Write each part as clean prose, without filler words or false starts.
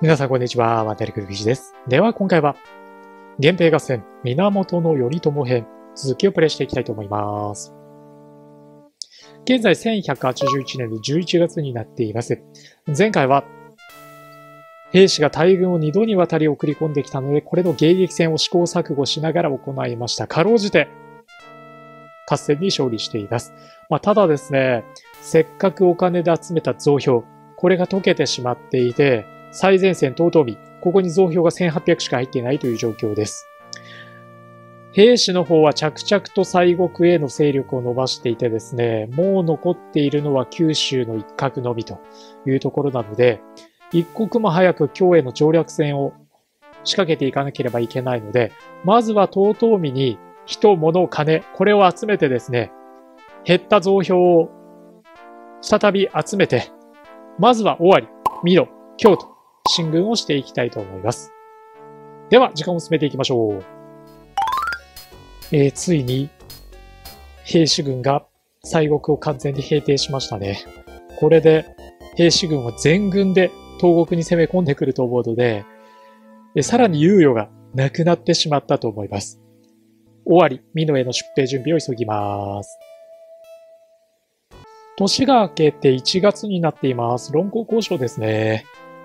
皆さんこんにちは、渡りくる記事です。では今回は、源平合戦、源頼朝編、続きをプレイしていきたいと思います。現在1181年の11月になっています。前回は、兵士が大軍を2度にわたり送り込んできたので、これの迎撃戦を試行錯誤しながら行いました。かろうじて、合戦に勝利しています。ただですね、せっかくお金で集めた増票、これが溶けてしまっていて、最前線遠江、ここに増票が1800しか入っていないという状況です。兵士の方は着々と西国への勢力を伸ばしていてですね、もう残っているのは九州の一角のみというところなので、一刻も早く京への調略戦を仕掛けていかなければいけないので、まずは遠江に人、物、金、これを集めてですね、減った増票を再び集めて、まずは尾張、美濃、京都、進軍をしていきたいと思います。では、時間を進めていきましょう。ついに、兵士軍が西国を完全に平定しましたね。これで、兵士軍は全軍で東国に攻め込んでくると思うので、さらに猶予がなくなってしまったと思います。尾張、美濃への出兵準備を急ぎます。年が明けて1月になっています。論功行賞ですね。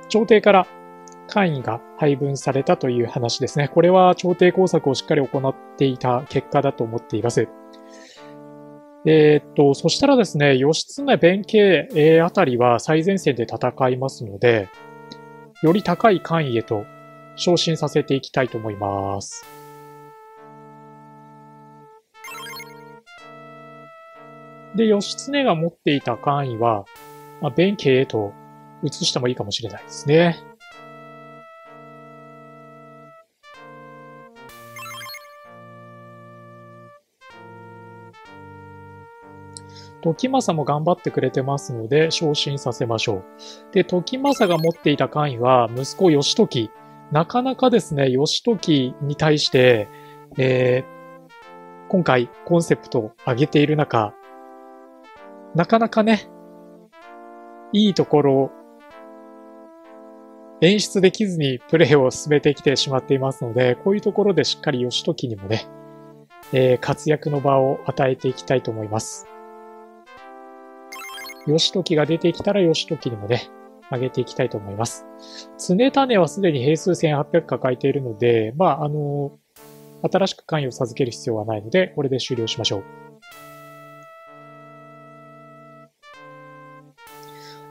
朝廷から官位が配分されたという話ですね。これは朝廷工作をしっかり行っていた結果だと思っています。そしたらですね、義経、弁慶あたりは最前線で戦いますので、より高い官位へと昇進させていきたいと思います。で、義経が持っていた官位は、弁慶へと移してもいいかもしれないですね。時政も頑張ってくれてますので、昇進させましょう。で、時政が持っていた官位は、息子義時。なかなかですね、義時に対して、今回コンセプトを上げている中、なかなかね、いいところを演出できずにプレイを進めてきてしまっていますので、こういうところでしっかり義時にもね、活躍の場を与えていきたいと思います。義時が出てきたら義時にもね、上げていきたいと思います。常種はすでに兵数1800抱えているので、新しく関与を授ける必要はないので、これで終了しましょう。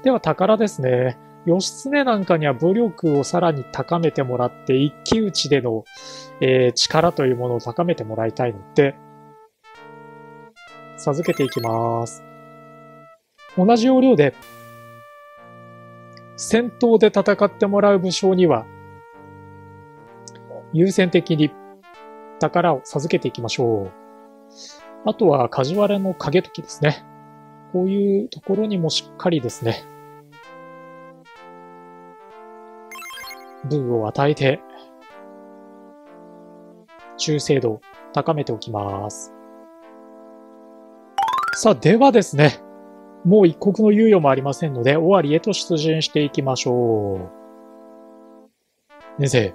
では、宝ですね。義経なんかには武力をさらに高めてもらって、一騎打ちでの、力というものを高めてもらいたいので、授けていきます。同じ要領で、戦闘で戦ってもらう武将には、優先的に宝を授けていきましょう。あとは、梶原の景時ですね。こういうところにもしっかりですね、分を与えて、忠誠度を高めておきます。さあ、ではですね、もう一刻の猶予もありませんので、尾張へと出陣していきましょう。先生、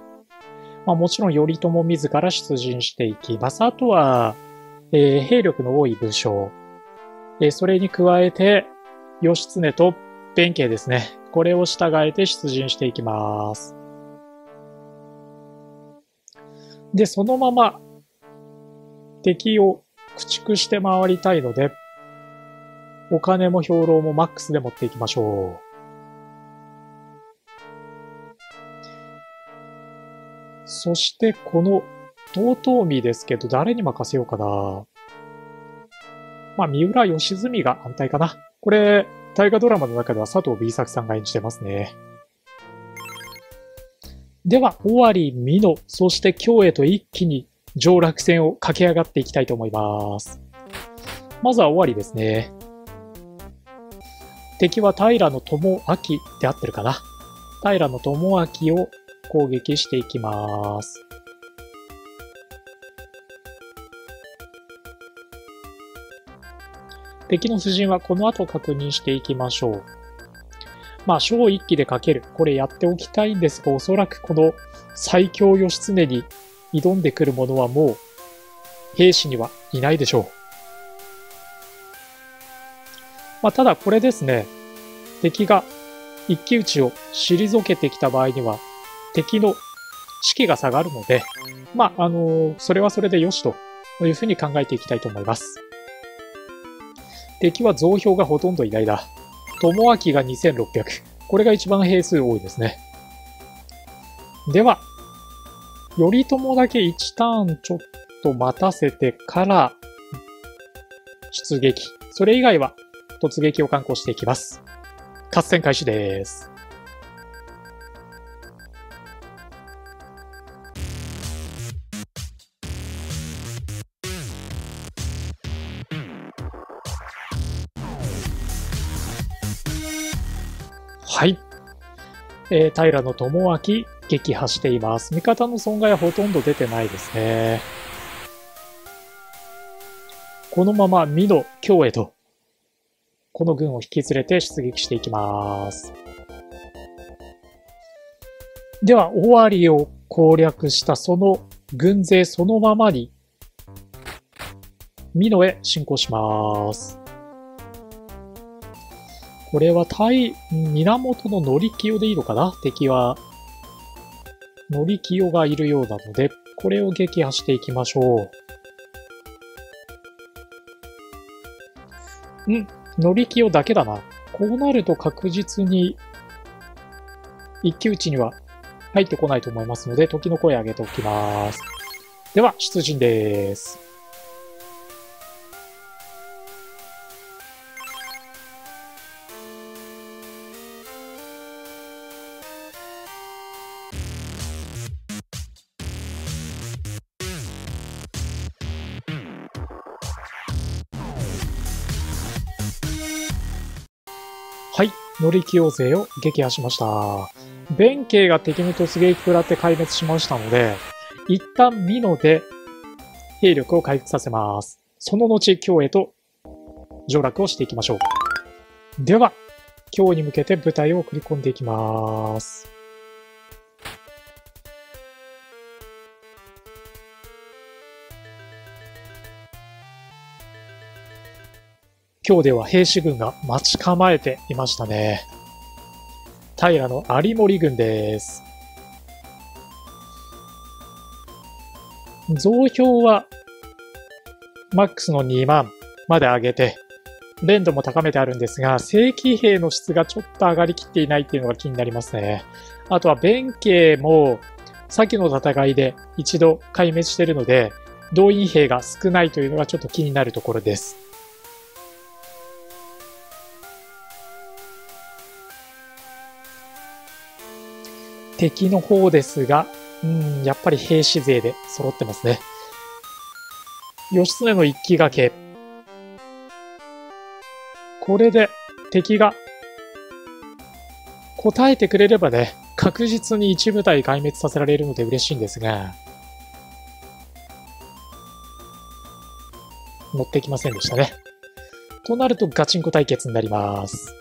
もちろん頼朝自ら出陣していきます。あとは、兵力の多い武将。それに加えて、義経と弁慶ですね。これを従えて出陣していきます。で、そのまま敵を駆逐して回りたいので、お金も兵糧もマックスで持っていきましょう。そしてこの遠江ですけど、誰に任せようかな。三浦義澄が安泰かな。これ、大河ドラマの中では佐藤 B 作さんが演じてますね。では、尾張、美濃、そして京へと一気に上洛戦を駆け上がっていきたいと思います。まずは尾張ですね。敵は平知明で合ってるかな。平知明を攻撃していきます。敵の布陣はこの後確認していきましょう。まあ、小一気でかける。これやっておきたいんですが、おそらくこの最強義経に挑んでくる者はもう、兵士にはいないでしょう。まあ、ただこれですね、敵が一騎打ちを退けてきた場合には、敵の士気が下がるので、まあ、それはそれでよしというふうに考えていきたいと思います。敵は増票がほとんどいないだ。友明が2600。これが一番兵数多いですね。では、頼朝だけ1ターンちょっと待たせてから、出撃。それ以外は突撃を敢行していきます。合戦開始です。はい、平知明撃破しています。味方の損害はほとんど出てないですね。このまま美濃京へとこの軍を引き連れて出撃していきます。では尾張を攻略したその軍勢そのままに美濃へ進行します。これは源範清でいいのかな？敵は、範清がいるようなので、これを撃破していきましょう。範清だけだな。こうなると確実に、一騎打ちには入ってこないと思いますので、時の声上げておきます。では、出陣です。はい。範清勢を撃破しました。弁慶が敵に突撃食らって壊滅しましたので、一旦美濃で兵力を回復させます。その後、京へと上洛をしていきましょう。では、京に向けて部隊を送り込んでいきます。京では兵士軍が待ち構えていましたね。平有盛軍です。増票はマックスの2万まで上げて、練度も高めてあるんですが、正規兵の質がちょっと上がりきっていないっていうのが気になりますね。あとは弁慶も先の戦いで一度壊滅しているので、動員兵が少ないというのがちょっと気になるところです。敵の方ですが、やっぱり兵士勢で揃ってますね。義経の一騎掛け。これで敵が答えてくれればね、確実に一部隊壊滅させられるので嬉しいんですが、乗ってきませんでしたね。となるとガチンコ対決になります。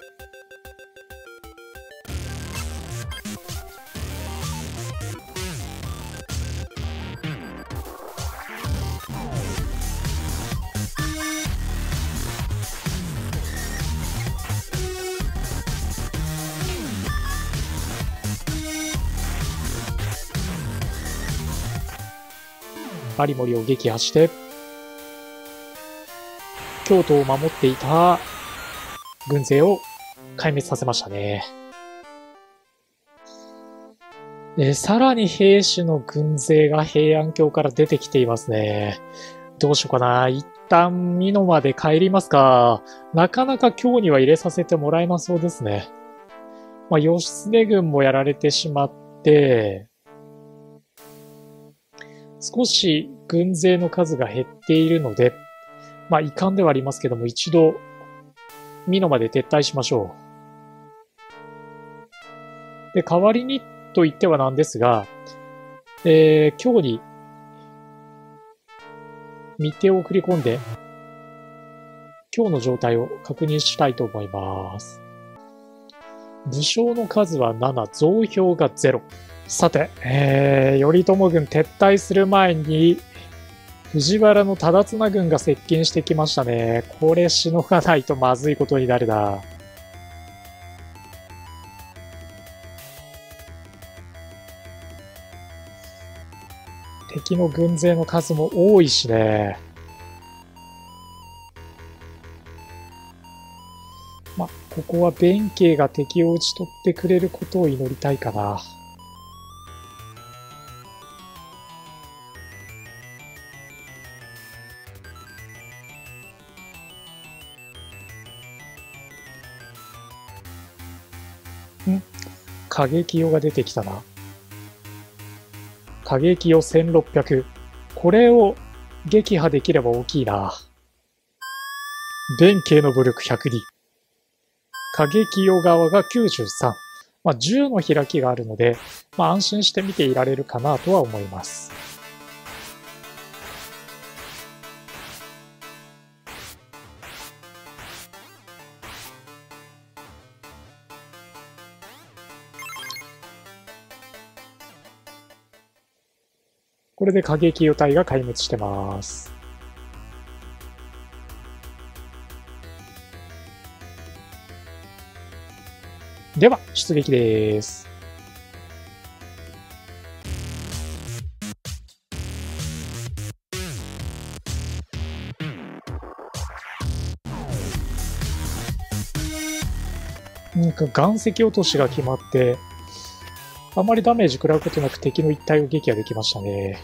有森を撃破して、京都を守っていた軍勢を壊滅させましたね。さらに兵士の軍勢が平安京から出てきていますね。どうしようかな。一旦美濃まで帰りますか。なかなか京には入れさせてもらえなそうですね。まあ、義経軍もやられてしまって、少し軍勢の数が減っているので、まあ遺憾ではありますけども、一度、美濃まで撤退しましょう。で、代わりにと言ってはなんですが、京に、密偵を送り込んで、京の状態を確認したいと思います。武将の数は7、増票が0。さて、頼朝軍撤退する前に、藤原の忠綱軍が接近してきましたね。これしのがないとまずいことになるな。敵の軍勢の数も多いしね。まあ、ここは弁慶が敵を討ち取ってくれることを祈りたいかな。景清が出てきたな。景清1600。これを撃破できれば大きいな。弁慶の武力102。景清側が93。まあ、10の開きがあるので、まあ、安心して見ていられるかなとは思います。これで景清隊が壊滅してます。では、出撃です。なんか岩石落としが決まって、あまりダメージ食らうことなく敵の一体を撃破できましたね。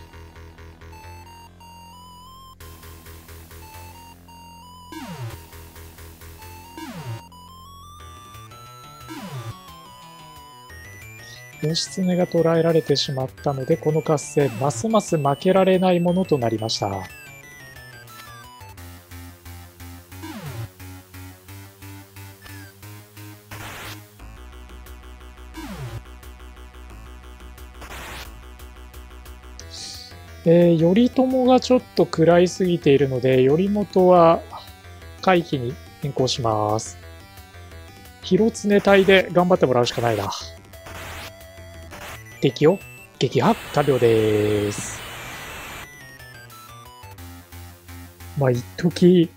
義経が捕らえられてしまったので、この合戦ますます負けられないものとなりました。頼朝がちょっと食らいすぎているので、頼元は回避に変更します。広常隊で頑張ってもらうしかないな。敵を撃破完了です。まあ、一時、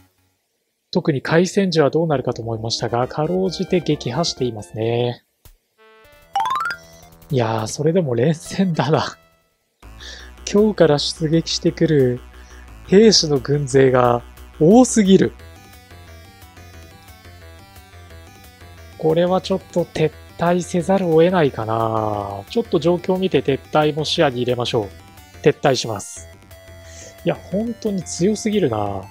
特に開戦時はどうなるかと思いましたが、かろうじて撃破していますね。いやー、それでも連戦だな。今日から出撃してくる兵士の軍勢が多すぎる。これはちょっと撤退せざるを得ないかな。ちょっと状況を見て撤退も視野に入れましょう。撤退します。いや、本当に強すぎるな。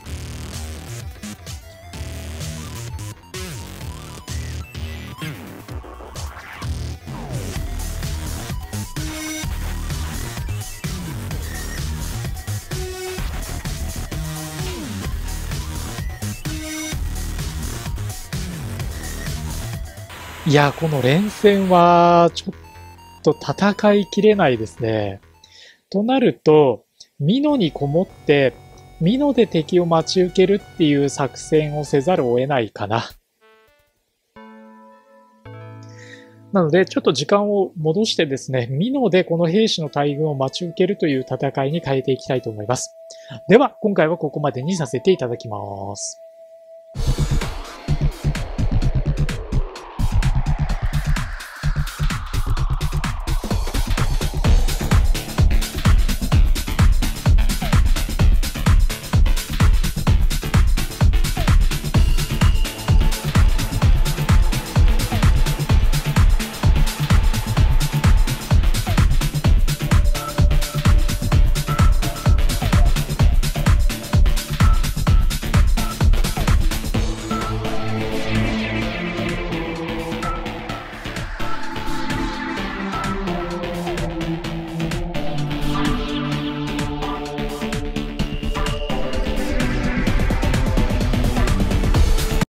いや、この連戦は、ちょっと戦いきれないですね。となると、美濃にこもって、美濃で敵を待ち受けるっていう作戦をせざるを得ないかな。なので、ちょっと時間を戻してですね、美濃でこの兵士の大軍を待ち受けるという戦いに変えていきたいと思います。では、今回はここまでにさせていただきます。